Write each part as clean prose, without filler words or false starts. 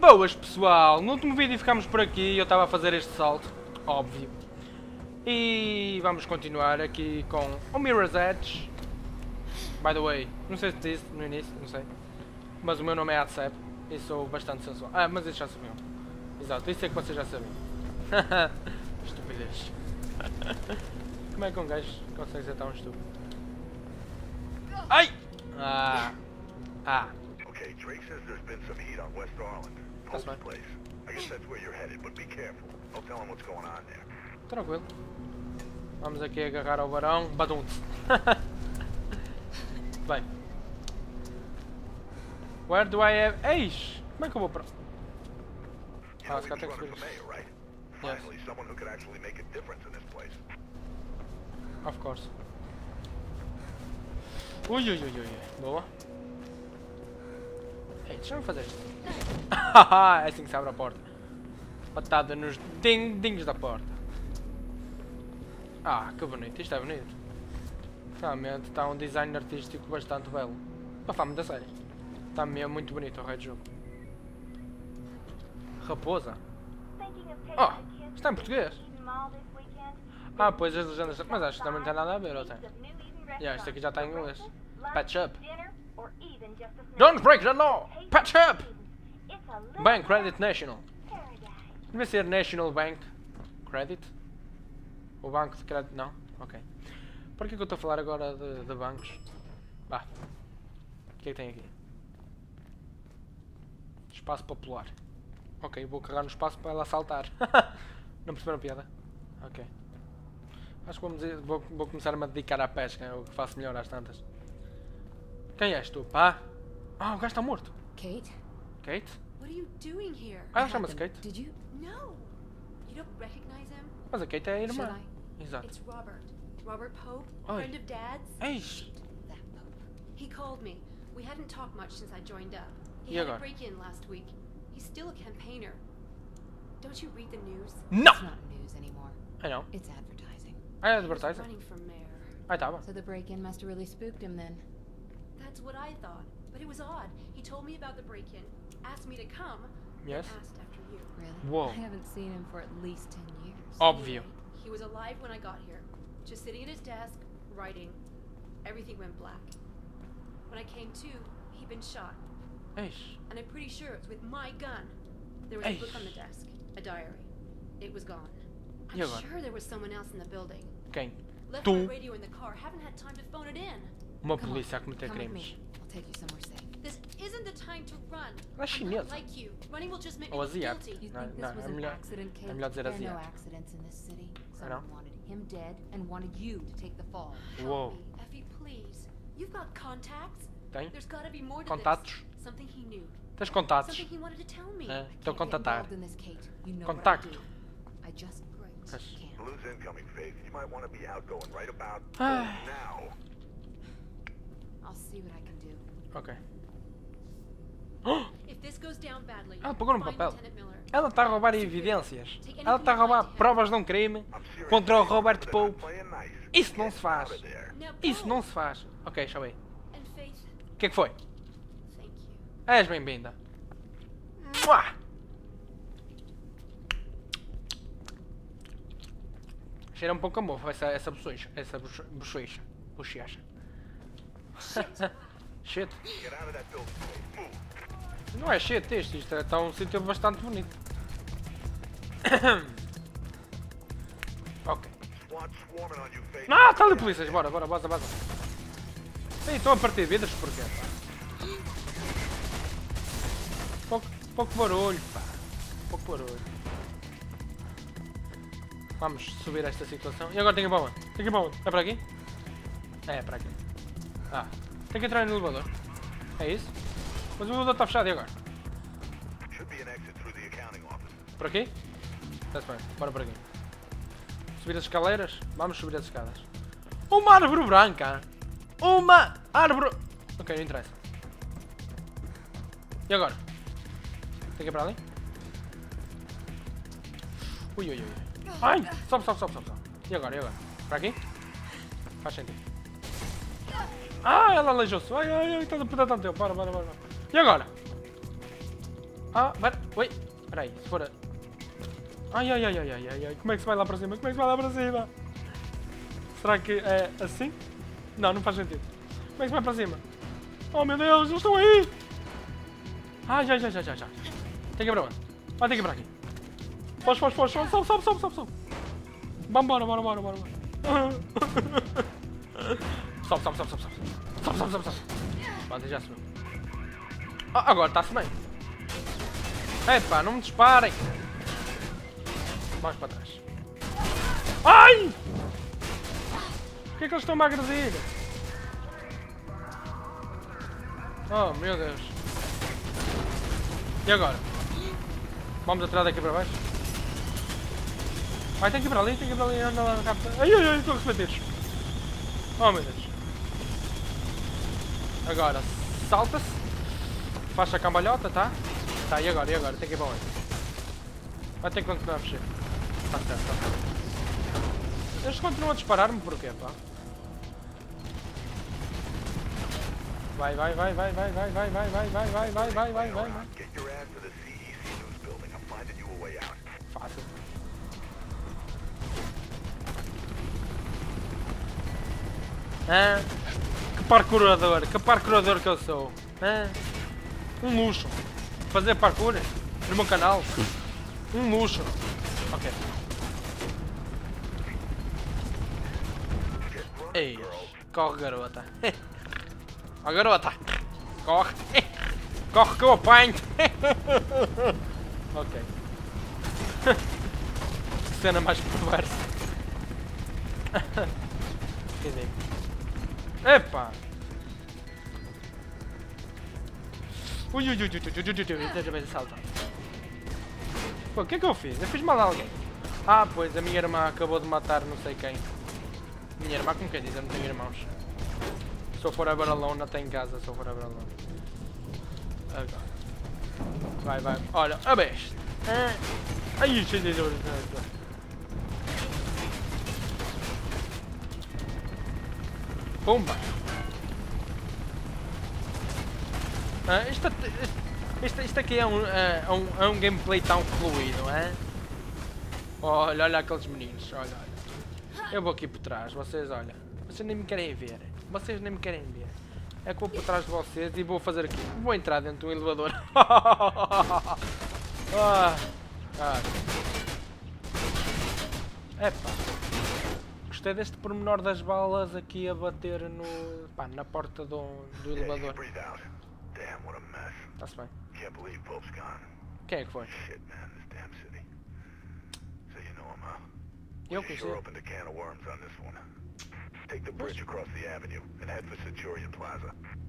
Boas pessoal, no último vídeo ficámos por aqui, eu estava a fazer este salto, óbvio. E vamos continuar aqui com o Mirror's Edge. By the way, não sei se disse no início, não sei. Mas o meu nome é Atecep e sou bastante sensual. Ah, mas isso já sabiam. Exato, isso é que vocês já sabiam. Estupidez. Como é que um gajo consegue ser tão estúpido? Ai! Ah! Okay, Drake says there's been some heat on West Island. That's my place. I guess that's where you're headed, but be careful. I'll tell him what's going on there. Tranquilo. Vamos aqui agarrar ao varão. Badunte. Bem. Where do I have... Eish! Como é que eu vou para... Ah, se calhar tem que subir isso. Of course. Ui. Boa. Ei, deixa-me fazer isto. É assim que se abre a porta. Patada nos dindinhos da porta. Ah, que bonito. Isto é bonito. Realmente está um design artístico bastante belo. Para falar muito a sério. Está mesmo muito bonito o rei do jogo. Raposa. Oh, está em português. Ah, pois as legendas... Mas acho que também não tem nada a ver, ou tem? Yeah, isto aqui já está em inglês. Patch up. Don't break the law! Patch up! Bank Credit National. Deve ser National Bank Credit? O banco de crédito? Não? Ok. Por que eu estou a falar agora de bancos? Vá. O que é que tem aqui? Espaço popular. Ok, vou carregar no espaço para ela saltar. Não perceberam a piada? Ok. Acho que vou começar-me a dedicar à pesca, é o que faço melhor às tantas. Quem és tu, pá? Ah, o gajo está morto. Kate? Kate? Ah, ela chama-se Kate. Mas a Kate é a irmã. Exato. It's Robert Pope, friend of Dad's. Eish. That Pope. He called me. We hadn't talked much since I joined up. He had a break-in last week. He's still a campaigner. Don't you read the news? No. It's not news anymore. I know. It's advertising. Ah, é advertising. Ah, tá bom. So the break-in must have really spooked him then. That's what I thought, but it was odd. He told me about the break-in, asked me to come, yes. And asked after you. Really? Whoa. I haven't seen him for at least 10 years. Obvio. He was alive when I got here, just sitting at his desk, writing. Everything went black. When I came to, he'd been shot. Eish. And I'm pretty sure it's with my gun. There was a book on the desk, a diary. It was gone. I'm sure there was someone else in the building. Okay. Left my radio in the car, haven't had time to phone it in. Uma polícia a cometer crimes. Ela é chinesa. Ou asiática. Não, é melhor dizer asiática. Não? Uou. Tem? Contatos? Tens contatos? É, estou a contatar. Contacto. Ok. Ela pegou no papel. Ela está a roubar evidências. Ela está a roubar provas de um crime contra o Robert Pope. Isso não se faz. Isso não se faz. Ok, deixa eu ver. O que é que foi? És bem-vinda. Cheira um pouco a mofo essa bochecha. Essa bochecha. Shit. Não é shit este, isto está um sítio bastante bonito. Ok. Não, está ali polícias, bora, baza. Ei, estão a partir vidas porquê? Pouco barulho, pá. Vamos subir esta situação. E agora tenho que ir para onde? É para aqui? É, para aqui. Ah, tem que entrar no elevador. É isso? Mas o elevador está fechado e agora? Por aqui? Está-se bem, bora por aqui. Subir as escaleiras? Vamos subir as escadas. Uma árvore branca! Uma árvore... Ok, não interessa. E agora? Tem que ir para ali? Ui. Ai! Sobe. E agora? Para aqui? Faz sentido. Ah, ela aleijou-se. Ai, está a perder tanto tempo. Bora. E agora? Ah, vai... Oi, peraí, fora. Ai, ai, ai, ai, ai, ai, como é que se vai lá para cima? Como é que se vai lá para cima? Será que é assim? Não, não faz sentido. Como é que se vai para cima? Oh, meu Deus, eles estão aí! Ah, já. Tem que ir para onde? Vai, tem que ir para aqui. Foge. Sobe. Bora. Sobe. Pronto, já subiu. Ah, agora está-se bem. Epá, não me disparem. Mais para trás. Ai! Por que é que eles estão-me a agredir? Oh, meu Deus. E agora? Vamos atirar daqui para baixo? Vai, tem que ir para ali. Anda lá na capa. Ai, estou a receber tiros. Oh, meu Deus. Agora, salta-se. Faz a cambalhota, tá? Tá, e agora? Tem que ir para onde? Vai ter que continuar a mexer. Tá. Eles continuam a disparar-me porquê, pá? Vai. Fácil. Ah, que parkourador que eu sou. Ah, um luxo. Fazer parkour no meu canal. Um luxo. Ok. Ei, corre, garota. A garota. Corre que eu apanho. Ok. Que cena mais perversa. Epa! Ui, deixa bem saltar. Pô, o que é que eu fiz? Eu fiz mal a alguém. Ah, pois, a minha irmã acabou de matar não sei quem. Minha irmã, como quem diz, eu não tenho irmãos. Sou forever alone, até em casa sou forever alone. Agora. Vai. Olha, a besta. Ai, cheio de dor. Pumba! Ah, isto aqui é um gameplay tão fluido, é? Olha aqueles meninos, olha. Eu vou aqui por trás, vocês olha. Vocês nem me querem ver. É que eu vou por trás de vocês e vou fazer aqui. Vou entrar dentro de um elevador. Epá. Gostei deste pormenor das balas aqui a bater no, pá, na porta do elevador. Está-se bem. Quem é que foi? Eu que sei.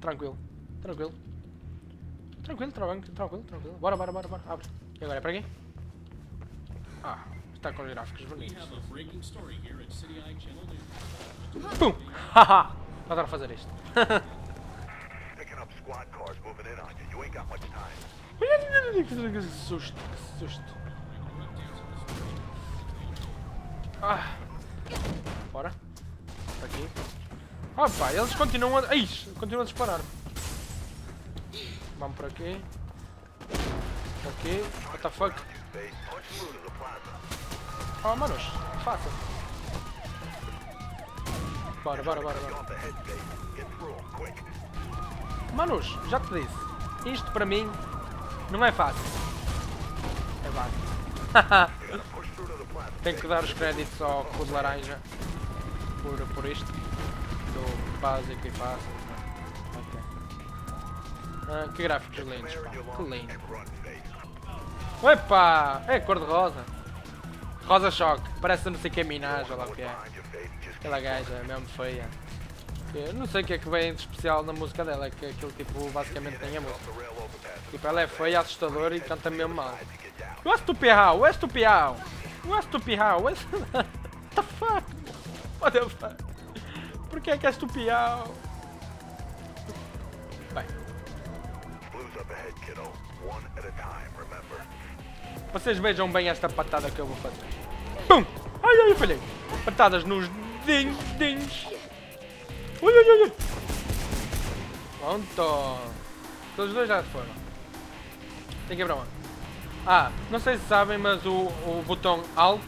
Tranquilo. Bora. Abre. E agora é para aqui? Ah. Está com gráficos bonitos. Pum! Haha! Adoro fazer isto. Que susto! Ah! Bora! Aqui! Ah pá! Eles continuam a... Ai! Continuam a disparar! Vamos por aqui! Por aqui! What the fuck! Oh, manos, fácil. Bora. Manos, já te disse. Isto para mim não é fácil. É fácil. Tenho que dar os créditos ao cu de laranja por isto. Do básico e fácil. Ok. Ah, que gráficos lindos, pá. Que lindo. Epa! É cor de rosa. Rosa Choque, parece não sei que é Minaj, ou lá o que é. Aquela gaja é mesmo feia. Eu não sei o que é que vem de especial na música dela, é que aquilo tipo basicamente tem a música. Tipo, ela é feia, assustadora e canta mesmo mal. Ué, what the fuck? What the fuck? Porquê é que és tu piau? Bem. Vocês vejam bem esta patada que eu vou fazer. Pum! Ai, eu falhei. Patadas nos dins. Ui. Pronto. Todos os dois já foram. Tem que quebrar uma. Ah, não sei se sabem, mas o botão Alt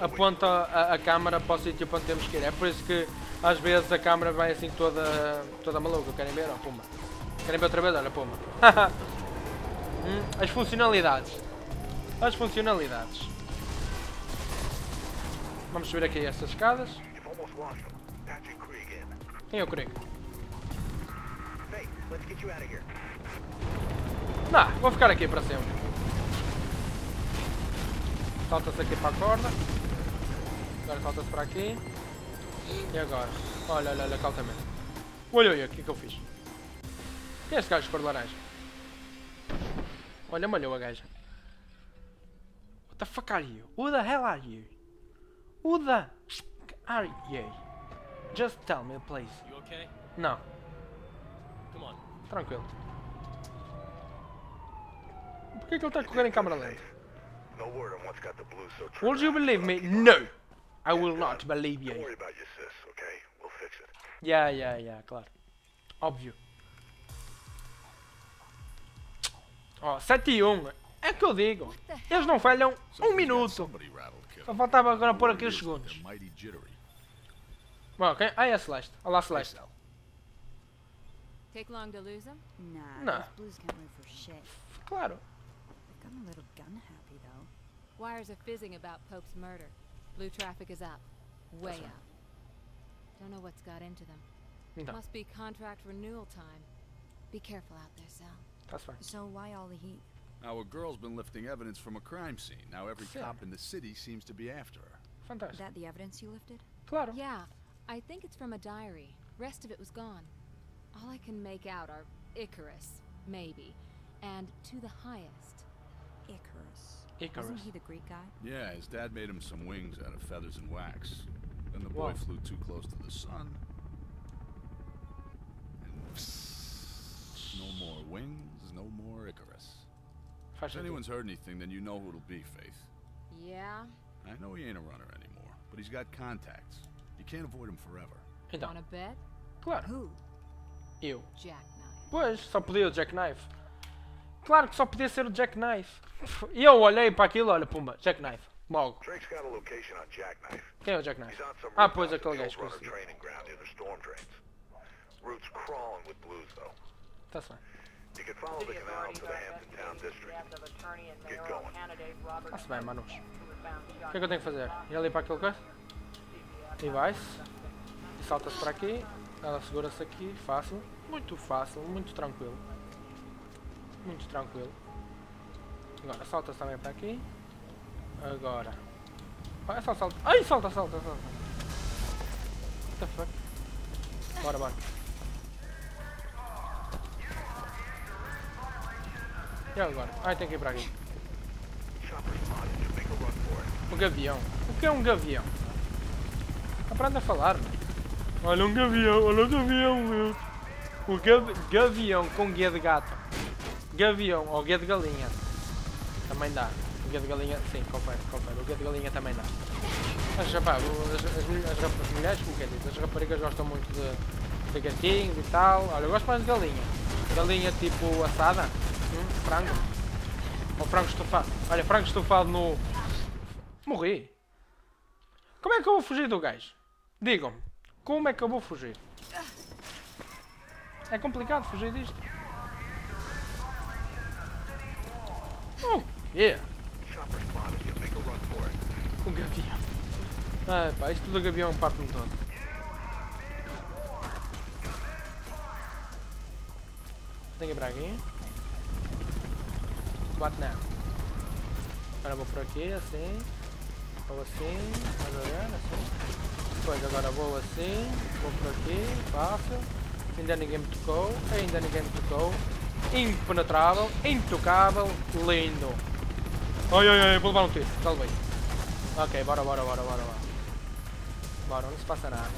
aponta a câmera para o sítio para onde temos que ir. É por isso que às vezes a câmera vai assim toda maluca. Querem ver? Ó, puma. Querem ver outra vez? Olha, puma. As funcionalidades. As funcionalidades. Vamos subir aqui estas escadas. Quem é o Krieg? Não, vou ficar aqui para sempre. Salta-se aqui para a corda. Agora salta-se para aqui. E agora? Olha, olha, olha, calmamente. Olha, olha, o que é que eu fiz? Quem é esse gajo de cor de laranja? Olha, malhou a gaja. What the fuck are you? Who the hell are you? Who the are you? Just tell me, please. You okay? Não. Come on. Tranquilo. Por que ele está a correr em câmera lenta? Will you believe me? No! I will not believe you. Yeah, claro. Óbvio. Ó, 7 e 1. É que eu digo. Eles não falham um minuto. Só faltava agora pôr aqui os segundos. Bom, quem? Ah, é a Celeste. Olá, Celeste. Não. Claro. I'm a little gun happy though. Wires are fizzing about Pope's murder. Blue traffic is up. Way up. Don't know what's got into them. No. Must be contract renewal time. Be careful out there, Sal. That's fine. So why all the heat? Our girl's been lifting evidence from a crime scene. Now every cop in the city seems to be after her. Fantastic. Is that the evidence you lifted? Claro. Yeah. I think it's from a diary. Rest of it was gone. All I can make out are Icarus, maybe. And to the highest. Icarus. Isn't he the Greek guy? Yeah, his dad made him some wings out of feathers and wax. Then the boy flew too close to the sun. And psst, no more wings, no more Icarus. If anyone's heard anything, then you know who it'll be, Faith. Yeah? I know he ain't a runner anymore, but he's got contacts. You can't avoid him forever. Então. On a bet? Claro. Who? Eu. Jack Knife. Pois, só podia o Jack Knife. Claro que só podia ser o Jack Knife. E eu olhei para aquilo, olha, pumba, Jack Knife. Logo. Quem é o Jack Knife? Ah, pois, aquele gajo. Tá certo. Está-se bem, manos. O que é que eu tenho que fazer? Ir ali para aquele coisa? E vai-se. E salta-se para aqui. Ela segura-se aqui, fácil, muito tranquilo. Muito tranquilo. Agora salta-se também para aqui. Agora. Ah, é só salta. Ai, salta. What the fuck? Bora. E agora? Ai, tem que ir para aqui. O gavião. O que é um gavião? Aprenda a falar, mano. Olha um gavião, meu. O gavião com guia de gato. Gavião ou guia de galinha também dá. O guia de galinha, sim, confere. O guia de galinha também dá. As mulheres, como que é dito? As raparigas gostam muito de gatinhos e tal. Olha, eu gosto mais de galinha. Galinha tipo assada, frango. Ou frango estufado. Olha, frango estufado no. Morri. Como é que eu vou fugir do gajo? Digam-me, como é que eu vou fugir? É complicado fugir disto. Oh, yeah! O gavião. Ah, pá, isto do gavião parte-me todo. Tem que ir para aqui. What now? Agora vou por aqui, assim. Vou assim. Depois agora vou assim. Vou por aqui, fácil. Ainda ninguém me tocou. Impenetrável, intocável, lindo. Ai, vou levar um tiro, talvez. Ok, bora. Bora, não se passa nada.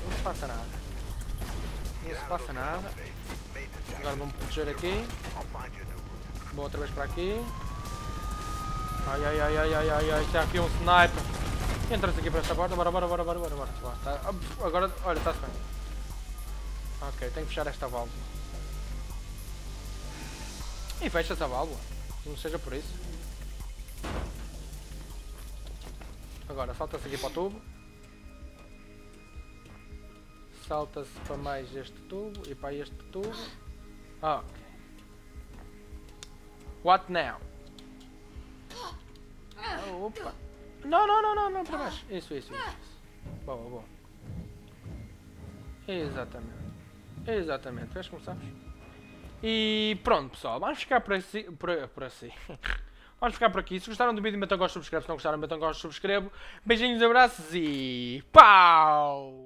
Agora vamos proteger aqui. Vou outra vez para aqui. Ai, tem aqui um sniper. Entra-se aqui para esta porta, bora. Tá, agora, olha, está-se bem. Ok, tenho que fechar esta válvula. E fecha essa válvula. Não seja por isso. Agora, salta-se aqui para o tubo. Salta-se para mais este tubo e para este tubo. Ok. What now? Oh, opa. Não, não, não, não, não, para baixo. Isso, isso, isso. Boa, boa. Exatamente. Exatamente. Vês como sabes? E pronto, pessoal. Vamos ficar por assim. Vamos ficar por aqui. Se gostaram do vídeo, metam gosto, subscreve. Se não gostaram, metam gosto, subscreve. Beijinhos, abraços e... Pau!